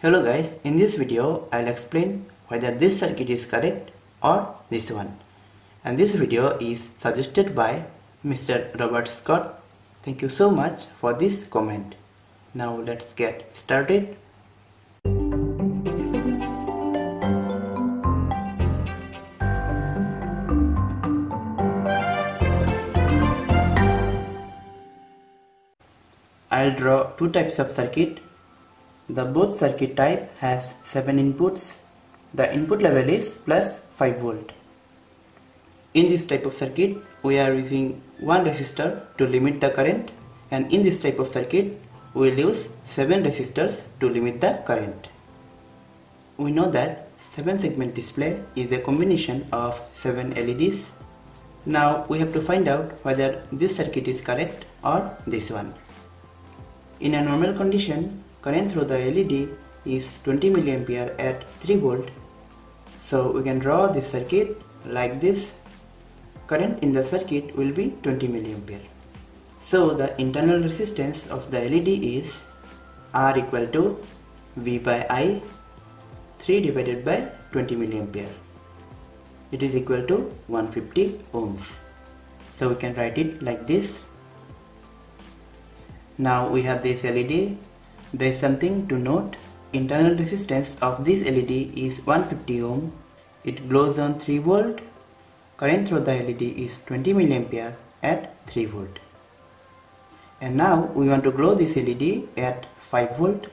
Hello guys, in this video I'll explain whether this circuit is correct or this one, and this video is suggested by Mr. Robert Scott. Thank you so much for this comment. Now let's get started. I'll draw two types of circuit. The both circuit type has 7 inputs. The input level is plus 5 volt. In this type of circuit we are using one resistor to limit the current, and in this type of circuit we will use 7 resistors to limit the current. We know that 7 segment display is a combination of 7 LEDs. Now we have to find out whether this circuit is correct or this one. In a normal condition, current through the LED is 20 mA at 3 V, so we can draw this circuit like this. Current in the circuit will be 20 mA. So the internal resistance of the LED is R equal to V by I 3 divided by 20 mA. It is equal to 150 ohms. So we can write it like this. Now we have this LED. There is something to note. Internal resistance of this LED is 150 ohm. It glows on 3 V. Current through the LED is 20 mA at 3 V. And now we want to glow this LED at 5 V.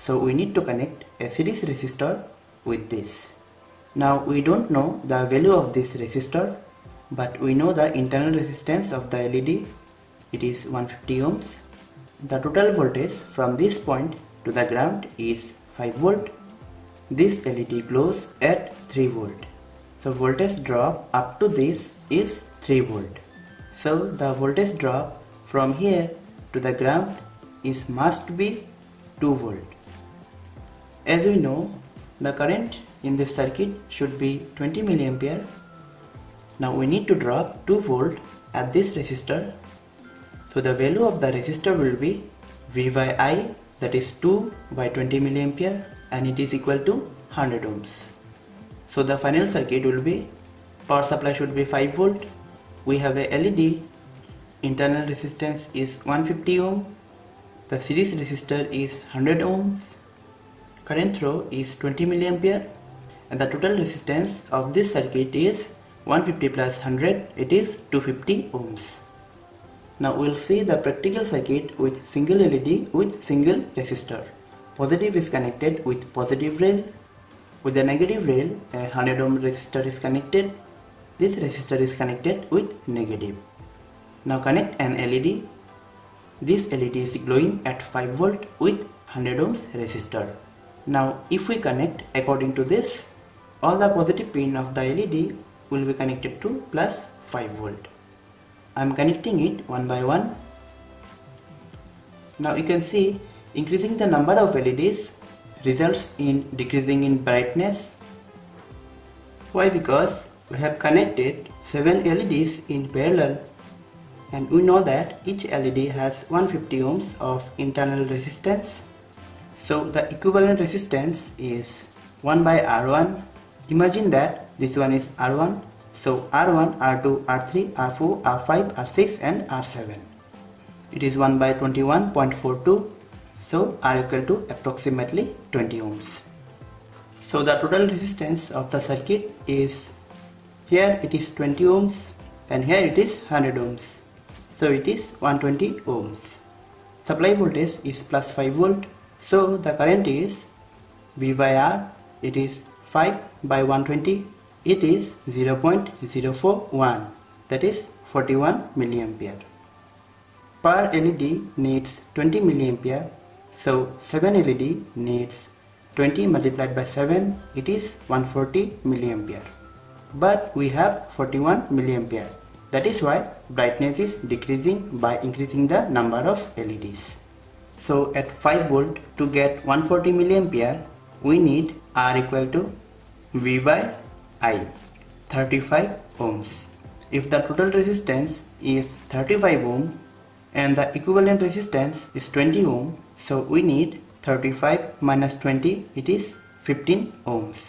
So we need to connect a series resistor with this. Now we don't know the value of this resistor, but we know the internal resistance of the LED. It is 150 ohms. The total voltage from this point to the ground is 5 V. This LED glows at 3 V. So voltage drop up to this is 3 V. So the voltage drop from here to the ground is must be 2 V. As we know, the current in this circuit should be 20 mA. Now we need to drop 2 V at this resistor. So the value of the resistor will be V by I, that is 2 by 20 mA, and it is equal to 100 ohms. So the final circuit will be, power supply should be 5 V, we have a LED, internal resistance is 150 ohm, the series resistor is 100 ohms, current through is 20 mA, and the total resistance of this circuit is 150 plus 100, it is 250 ohms. Now we will see the practical circuit with single LED with single resistor. Positive is connected with positive rail. With the negative rail, a 100 ohm resistor is connected. This resistor is connected with negative. Now connect an LED. This LED is glowing at 5 V with 100 ohms resistor. Now if we connect according to this, all the positive pin of the LED will be connected to plus 5 V. I am connecting it one by one. Now you can see increasing the number of LEDs results in decreasing in brightness. Why? Because we have connected 7 LEDs in parallel, and we know that each LED has 150 ohms of internal resistance. So the equivalent resistance is 1 by R1. Imagine that this one is R1. So R1, R2, R3, R4, R5, R6 and R7. It is 1 by 21.42, so R equal to approximately 20 ohms. So the total resistance of the circuit is, here it is 20 ohms and here it is 100 ohms. So it is 120 ohms. Supply voltage is plus 5 V, so the current is V by R, it is 5 by 120. It is 0.041, that is 41 mA. Per LED needs 20 mA, so 7 LED needs 20 multiplied by 7, it is 140 mA. But we have 41 mA, that is why brightness is decreasing by increasing the number of LEDs. So at 5 V to get 140 mA, we need R equal to V by I 35 ohms. If the total resistance is 35 ohm and the equivalent resistance is 20 ohm, so we need 35 minus 20, it is 15 ohms.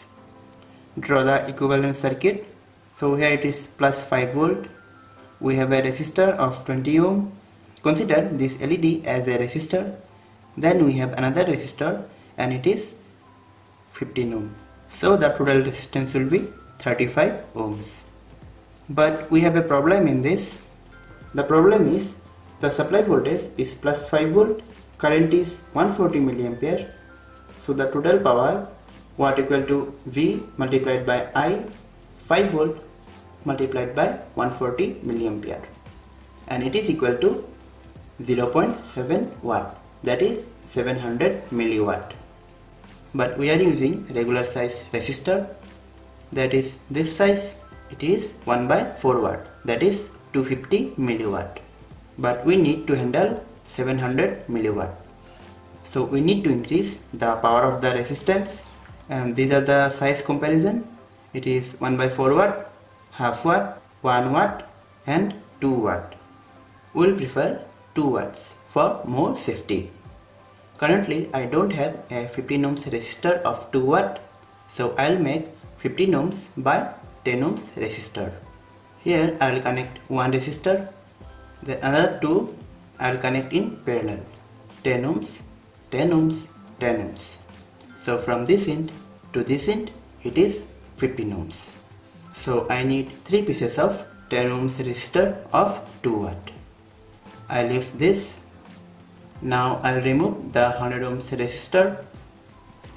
Draw the equivalent circuit. So here it is plus 5 volt. We have a resistor of 20 ohm. Consider this LED as a resistor. Then we have another resistor and it is 15 ohm. So the total resistance will be 35 ohms. But we have a problem in this. The problem is the supply voltage is plus 5 volt. Current is 140 milliampere. So the total power what equal to V multiplied by I, 5 volt multiplied by 140 milliampere, and it is equal to 0.7 watt, that is 700 milliwatt. But we are using regular size resistor, that is this size, it is 1/4 watt, that is 250 milliwatt. But we need to handle 700 milliwatt. So we need to increase the power of the resistance, and these are the size comparison. It is 1/4 watt, half watt, 1 watt and 2 watt. We will prefer 2 watts for more safety. Currently I don't have a 15 ohms resistor of 2 watt, so I'll make 15 ohms by 10 ohms resistor. Here I'll connect one resistor, the other two I'll connect in parallel, 10 ohms, 10 ohms, 10 ohms. So from this end to this end it is 15 ohms. So I need 3 pieces of 10 ohms resistor of 2 watt. I'll use this. Now I'll remove the 100 ohms resistor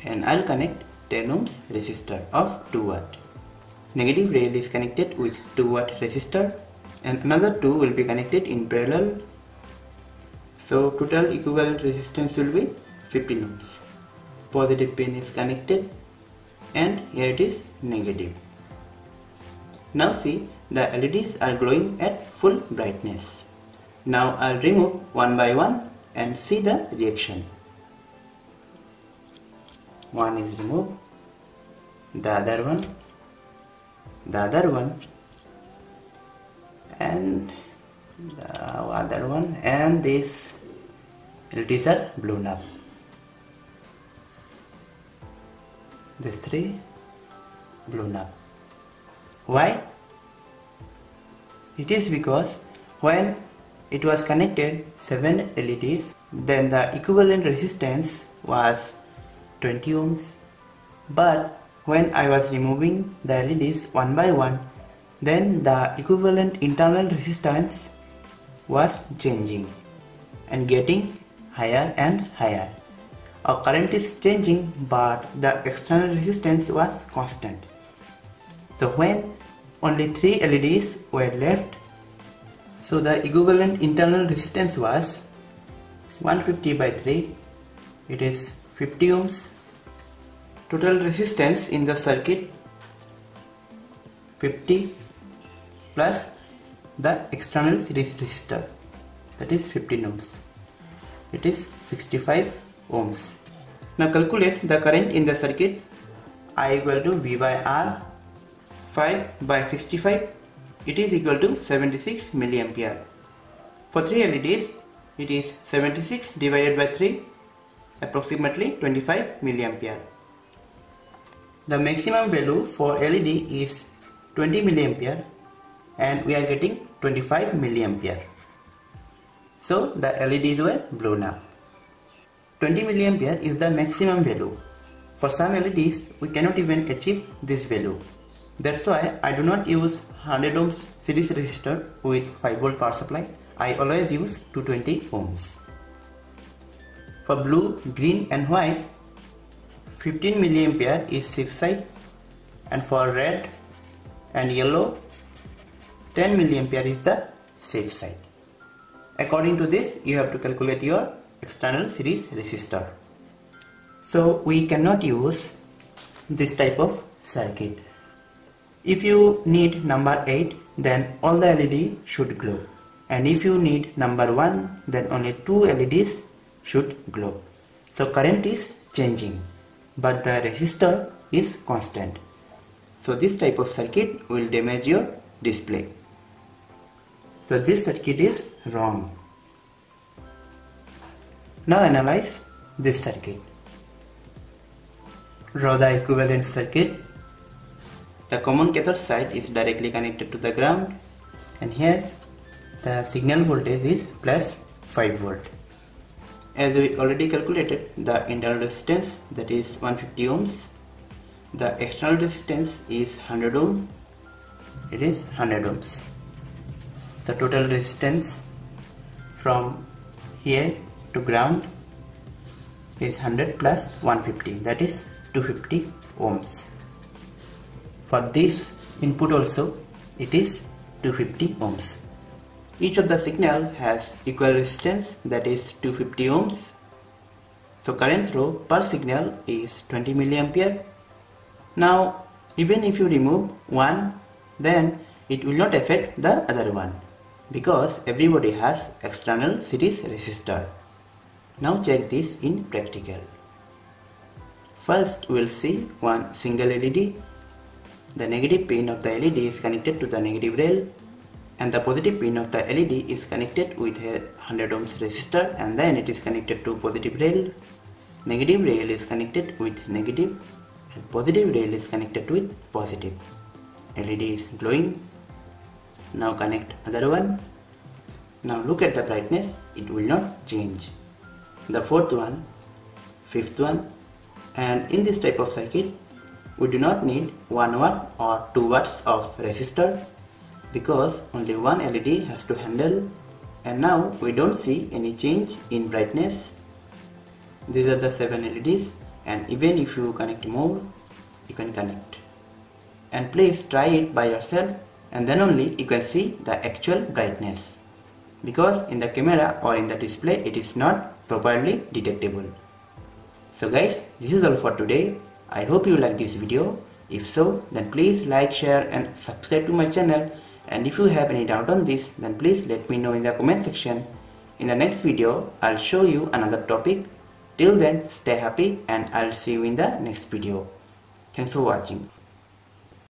and I'll connect 10 ohms resistor of 2 watt. Negative rail is connected with 2 watt resistor and another 2 will be connected in parallel. So total equivalent resistance will be 15 ohms. Positive pin is connected and here it is negative. Now see, the LEDs are glowing at full brightness. Now I'll remove one by one and see the reaction. One is removed, the other one, and the other one, and these LEDs are blown up. These three blown up. Why? It is because when it was connected 7 LEDs, then the equivalent resistance was 20 ohms. But when I was removing the LEDs one by one, then the equivalent internal resistance was changing and getting higher and higher. Our current is changing, but the external resistance was constant. So when only 3 LEDs were left, so the equivalent internal resistance was 150/3, it is 50 ohms. Total resistance in the circuit 50 plus the external series resistor, that is 15 ohms, it is 65 ohms. Now calculate the current in the circuit. I equal to V by R, 5/65, it is equal to 76 milliampere. For 3 LEDs, it is 76/3, approximately 25 milliampere. The maximum value for LED is 20 milliampere and we are getting 25 milliampere. So the LEDs were blown up. 20 milliampere is the maximum value. For some LEDs, we cannot even achieve this value. That's why I do not use 100 ohms series resistor with 5 volt power supply. I always use 220 ohms. For blue, green and white, 15 milliampere is safe side, and for red and yellow, 10 milliampere is the safe side. According to this, you have to calculate your external series resistor. So we cannot use this type of circuit. If you need number 8, then all the LED should glow, and if you need number 1, then only 2 LEDs should glow. So current is changing, but the resistor is constant. So this type of circuit will damage your display. So this circuit is wrong. Now analyze this circuit. draw the equivalent circuit. The common cathode side is directly connected to the ground, and here the signal voltage is plus 5 volt. As we already calculated, the internal resistance, that is 150 ohms, the external resistance is 100 ohms, it is 100 ohms. The total resistance from here to ground is 100 plus 150, that is 250 ohms. For this input also it is 250 ohms. Each of the signal has equal resistance, that is 250 ohms. So current flow per signal is 20 milliampere. Now even if you remove one, then it will not affect the other one, because everybody has external series resistor. Now check this in practical. First we will see one single LED. The negative pin of the LED is connected to the negative rail, and the positive pin of the LED is connected with a 100 ohms resistor, and then it is connected to positive rail. Negative rail is connected with negative, and positive rail is connected with positive. LED is glowing. Now connect other one. Now look at the brightness, it will not change. The fourth one, fifth one, and in this type of circuit we do not need 1 watt or 2 watts of resistor, because only one LED has to handle. And now we don't see any change in brightness. These are the 7 LEDs, and even if you connect more, you can connect. And please try it by yourself, and then only you can see the actual brightness, because in the camera or in the display it is not properly detectable. So guys, this is all for today. I hope you like this video. If so, then please like, share and subscribe to my channel. And if you have any doubt on this, then please let me know in the comment section. In the next video, I'll show you another topic. Till then, stay happy, and I'll see you in the next video. Thanks for watching.